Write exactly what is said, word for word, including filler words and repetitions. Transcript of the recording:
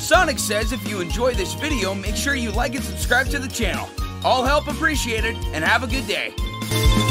Sonic says if you enjoy this video, make sure you like and subscribe to the channel. All help appreciated, and have a good day.